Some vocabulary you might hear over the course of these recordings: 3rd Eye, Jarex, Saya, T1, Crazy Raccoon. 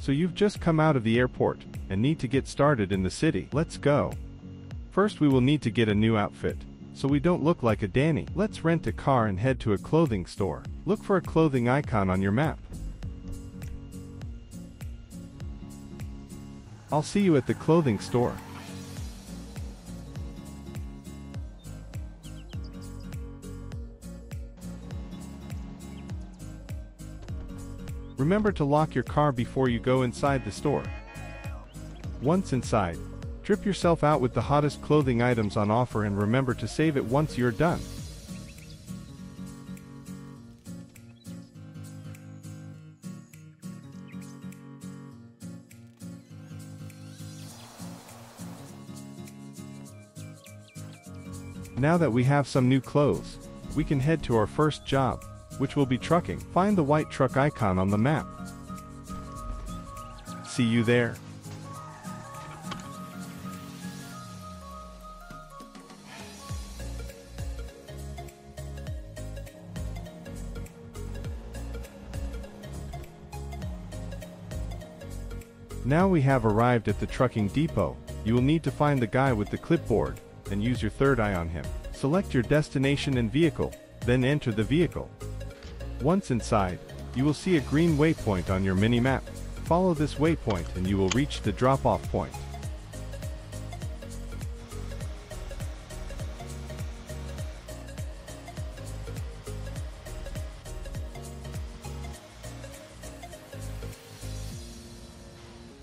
So you've just come out of the airport and need to get started in the city. Let's go. First we will need to get a new outfit, so we don't look like a Danny. Let's rent a car and head to a clothing store. Look for a clothing icon on your map. I'll see you at the clothing store. Remember to lock your car before you go inside the store. Once inside, trip yourself out with the hottest clothing items on offer and remember to save it once you're done. Now that we have some new clothes, we can head to our first job, which will be trucking. Find the white truck icon on the map. See you there. Now we have arrived at the trucking depot. You will need to find the guy with the clipboard and use your 3rd eye on him. Select your destination and vehicle, then enter the vehicle. Once inside, you will see a green waypoint on your mini-map. Follow this waypoint and you will reach the drop-off point.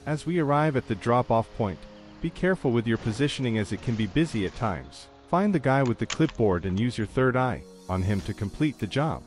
As we arrive at the drop-off point, be careful with your positioning as it can be busy at times. Find the guy with the clipboard and use your 3rd eye on him to complete the job.